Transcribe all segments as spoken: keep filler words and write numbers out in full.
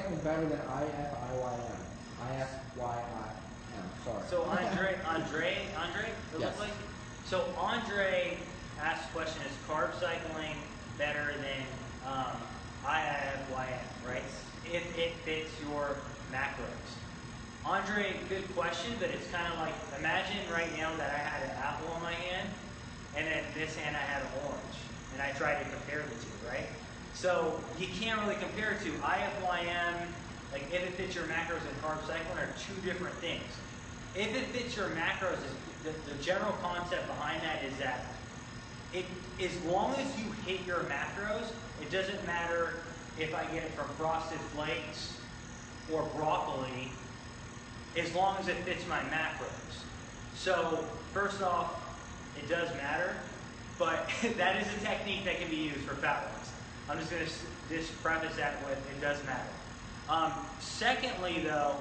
like me better than I F I Y M. I F Y I M, sorry. So Andre, Andre, Andre, it yes. looks like? So Andre asked the question, is carb cycling better than um, I I F Y M, right? If it fits your macros. Andre, good question, but it's kind of like, imagine right now that I had an apple in my hand, and then this hand I had an orange, and I tried to compare the two, right? So you can't really compare to I F Y M, like if it fits your macros and carb cycling are two different things. If it fits your macros, the, the general concept behind that is that it, as long as you hit your macros, it doesn't matter if I get it from Frosted Flakes or broccoli, as long as it fits my macros. So first off, it does matter, but that is a technique that can be used for fat loss. I'm just going to just preface that with it does matter. Um, secondly though,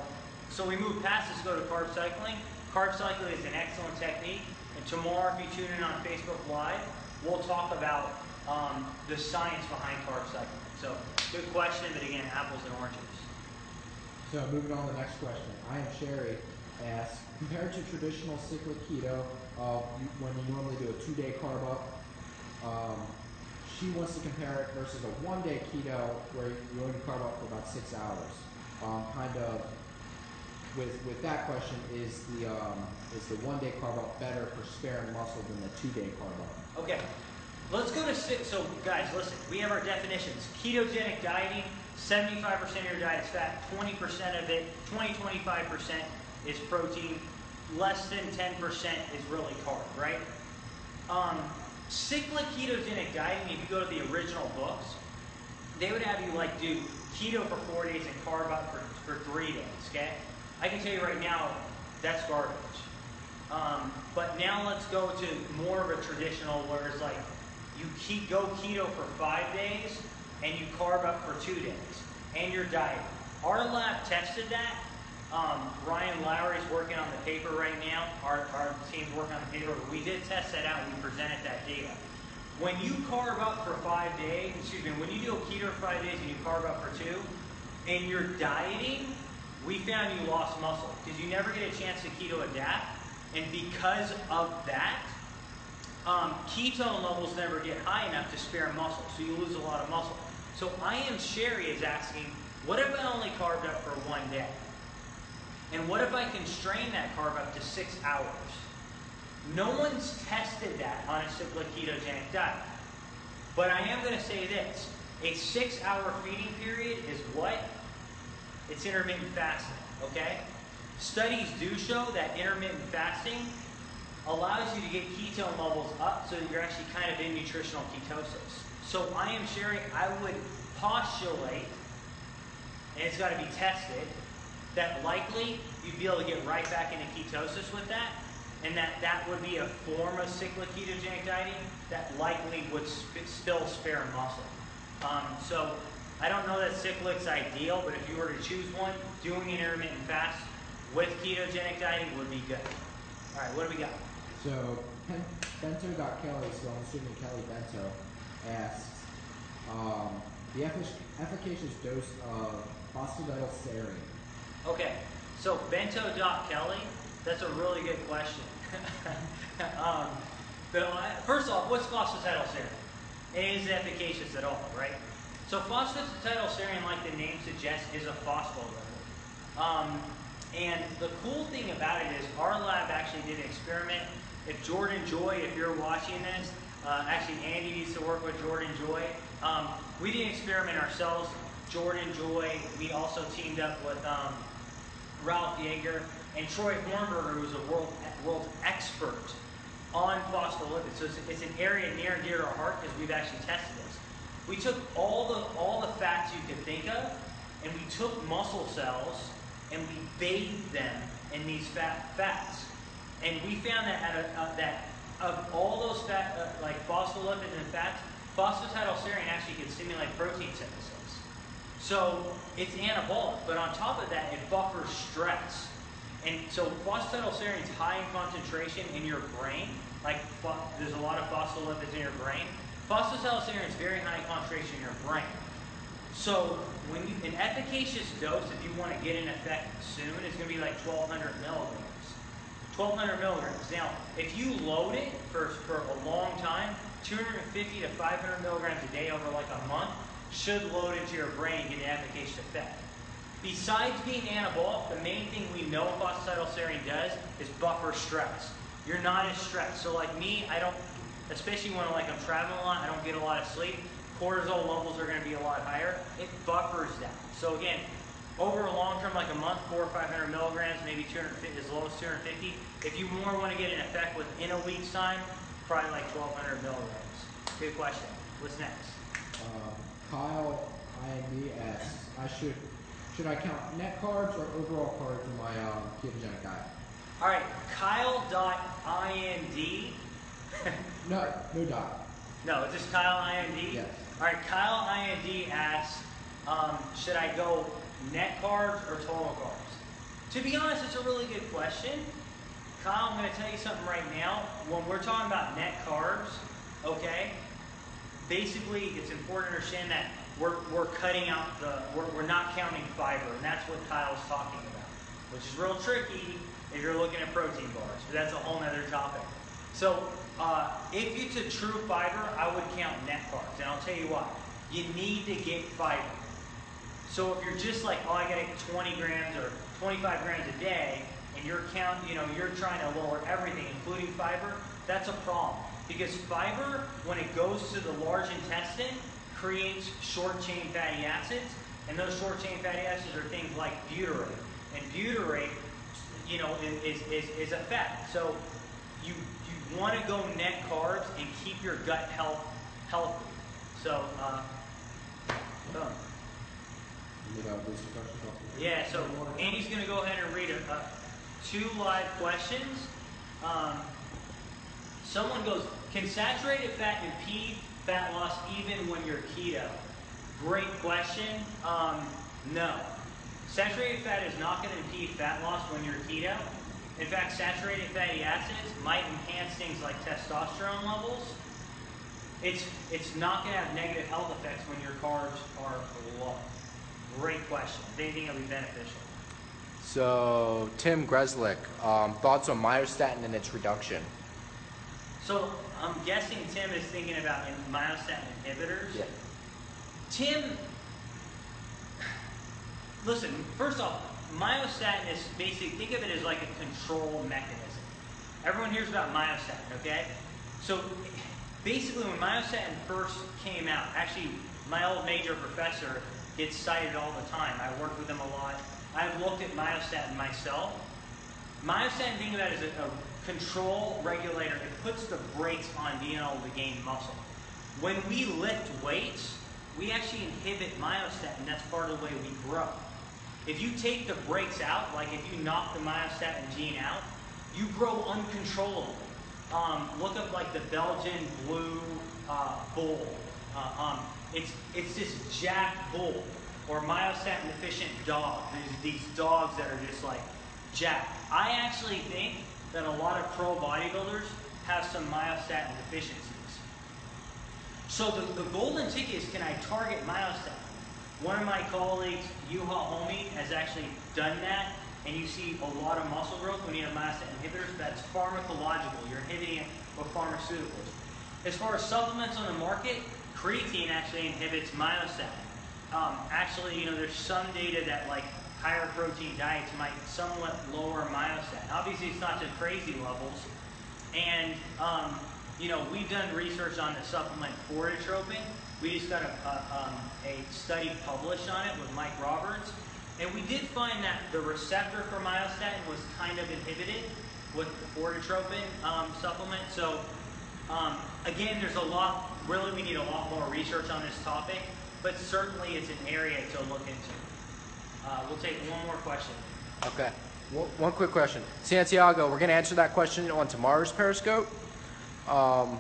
so we move past this, go to carb cycling. Carb cycling is an excellent technique, and tomorrow if you tune in on Facebook Live, we'll talk about um, the science behind carb cycling. So good question, but again, apples and oranges. So moving on to the next question. I Am Sherry asks, compared to traditional cyclic keto, uh, when you normally do a two-day carb up, um, she wants to compare it versus a one-day keto where you only carb up for about six hours. Um, kind of with with that question, is the um, is the one-day carb up better for sparing muscle than the two-day carb up? Okay, let's go to six. So guys, listen, we have our definitions. Ketogenic dieting. seventy-five percent of your diet is fat, twenty percent of it, twenty to twenty-five percent is protein, less than ten percent is really carb, right? Um, cyclic ketogenic dieting, if you go to the original books, they would have you like do keto for four days and carb out for, for three days, okay? I can tell you right now, that's garbage. Um, but now let's go to more of a traditional where it's like, you keep, go keto for five days, and you carb up for two days, and your diet. Our lab tested that. Um, Ryan Lowry's working on the paper right now. Our, our team's working on the paper, but we did test that out and we presented that data. When you carb up for five days, excuse me, when you do a keto for five days and you carb up for two, and you're dieting, we found you lost muscle because you never get a chance to keto adapt. And because of that, um, ketone levels never get high enough to spare muscle, so you lose a lot of muscle. So I Am Sherry is asking, what if I only carved up for one day? And what if I constrain that carb up to six hours? No one's tested that on a cyclic ketogenic diet. But I am going to say this. A six-hour feeding period is what? It's intermittent fasting, okay? Studies do show that intermittent fasting allows you to get ketone levels up so that you're actually kind of in nutritional ketosis. So I Am Sherry, I would postulate, and it's got to be tested, that likely you'd be able to get right back into ketosis with that, and that that would be a form of cyclic ketogenic dieting that likely would sp still spare muscle. Um, so I don't know that cyclic's ideal, but if you were to choose one, doing an intermittent fast with ketogenic dieting would be good. All right, what do we got? So Bento.Kelly, so I'm assuming Kelly Bento, asks, um, the efficacious dose of phosphatidylserine. Okay, so Bento.Kelly, that's a really good question. um, but first off, what's phosphatidylserine? It is efficacious at all, right? So phosphatidylserine, like the name suggests, is a phospholipid. Um, and the cool thing about it is our lab actually did an experiment. If Jordan Joy, if you're watching this, Uh, actually, Andy needs to work with Jordan Joy. Um, we did an experiment ourselves. Jordan Joy, we also teamed up with um, Ralph Yeager and Troy Hornberger, who's a world, world expert on phospholipids. So it's, it's an area near and dear to our heart because we've actually tested this. We took all the, all the fats you could think of, and we took muscle cells, and we bathed them in these fat, fats. And we found that at a, uh, that of all those fat, uh, like phospholipids and fats, phosphatidylserine actually can stimulate protein synthesis. So it's anabolic, but on top of that, it buffers stress. And so phosphatidylserine is high in concentration in your brain. Like there's a lot of phospholipids in your brain. Phosphatidylserine is very high in concentration in your brain. So when you, an efficacious dose, if you want to get an effect soon, is going to be like twelve hundred milligrams. twelve hundred milligrams. Now, if you load it for, for a long time, two hundred fifty to five hundred milligrams a day over like a month should load into your brain and get an efficacious effect. Besides being anabolic, the main thing we know phosphatidylserine does is buffer stress. You're not as stressed. So like me, I don't, especially when like I'm traveling a lot, I don't get a lot of sleep. Cortisol levels are going to be a lot higher. It buffers that. So again, over a long term, like a month, four or five hundred milligrams, maybe two hundred fifty, as low as two hundred fifty. If you more want to get an effect within a week's time, probably like twelve hundred milligrams. Good question. What's next? Uh, Kyle I N D asks, I should should I count net carbs or overall carbs in my um, ketogenic diet? All right, Kyle dot I N D. no, no dot. No, it's just Kyle I N D. Yes. All right, Kyle I N D asks, um, should I go net carbs or total carbs? To be honest, it's a really good question. Kyle, I'm going to tell you something right now. When we're talking about net carbs, okay, basically it's important to understand that we're, we're cutting out the, we're, we're not counting fiber, and that's what Kyle's talking about, which is real tricky if you're looking at protein bars, but that's a whole nother topic. So uh, if it's a true fiber, I would count net carbs, and I'll tell you why. You need to get fiber. So if you're just like, oh, I gotta get twenty grams or twenty-five grams a day, and you're counting, you know, you're trying to lower everything, including fiber, that's a problem. Because fiber, when it goes to the large intestine, creates short-chain fatty acids, and those short-chain fatty acids are things like butyrate. And butyrate, you know, is, is, is a fat. So you, you wanna go net carbs and keep your gut health healthy. So, uh, boom. Yeah, so Andy's going to go ahead and read a, uh, two live questions. Um, someone goes, can saturated fat impede fat loss even when you're keto? Great question. Um, no. Saturated fat is not going to impede fat loss when you're keto. In fact, saturated fatty acids might enhance things like testosterone levels. It's, it's not going to have negative health effects when your carbs are low. Great question. If anything, it'll be beneficial. So, Tim Greslick, um, thoughts on myostatin and its reduction? So, I'm guessing Tim is thinking about myostatin inhibitors. Yeah. Tim, listen, first off, myostatin is basically, think of it as like a control mechanism. Everyone hears about myostatin, okay? So, basically when myostatin first came out, actually, my old major professor gets cited all the time. I work with them a lot. I've looked at myostatin myself. Myostatin, think about it as a, a control regulator. It puts the brakes on being able to gain muscle. When we lift weights, we actually inhibit myostatin. That's part of the way we grow. If you take the brakes out, like if you knock the myostatin gene out, you grow uncontrollably. Um, look up like the Belgian Blue uh, bull. Uh, um, It's, it's this jack bull or myostatin deficient dog. There's these dogs that are just like jack. I actually think that a lot of pro bodybuilders have some myostatin deficiencies. So the, the golden ticket is, can I target myostatin? One of my colleagues, Yuha Homi, has actually done that, and you see a lot of muscle growth when you have myostatin inhibitors. That's pharmacological. You're inhibiting it with pharmaceuticals. As far as supplements on the market, creatine actually inhibits myostatin. Um, actually, you know, there's some data that like higher protein diets might somewhat lower myostatin. Obviously, it's not to crazy levels. And, um, you know, we've done research on the supplement forotropin. We just got a, a, um, a study published on it with Mike Roberts. And we did find that the receptor for myostatin was kind of inhibited with the forotropin um, supplement. So, um, again, there's a lot. Really, we need a lot more research on this topic, but certainly it's an area to look into. Uh, we'll take one more question. Okay. Well, one quick question. Santiago, we're going to answer that question on tomorrow's Periscope. Um,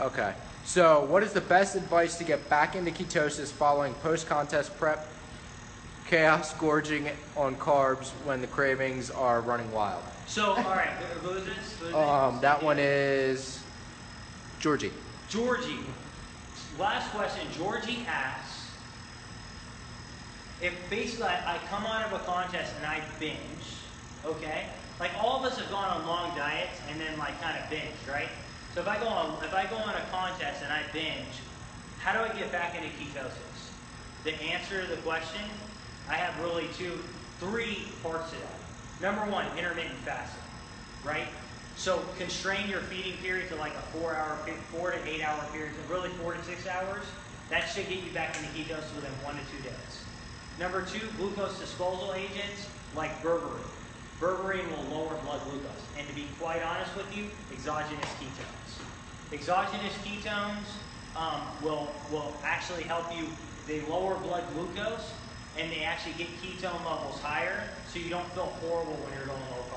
okay. So what is the best advice to get back into ketosis following post-contest prep, chaos gorging on carbs when the cravings are running wild? So, all right. Who is this? Um, that one is Georgie. Georgie, last question. Georgie asks, if basically I, I come out of a contest and I binge, okay? Like all of us have gone on long diets and then like kind of binge, right? So if I go on, if I go on a contest and I binge, how do I get back into ketosis? The answer to the question, I have really two, three parts to that. Number one, intermittent fasting, right? So constrain your feeding period to like a four-hour, four to eight-hour period, so really four to six hours. That should get you back into ketosis within one to two days. Number two, glucose disposal agents like berberine. Berberine will lower blood glucose. And to be quite honest with you, exogenous ketones. Exogenous ketones um, will, will actually help you. They lower blood glucose, and they actually get ketone levels higher, so you don't feel horrible when you're going low.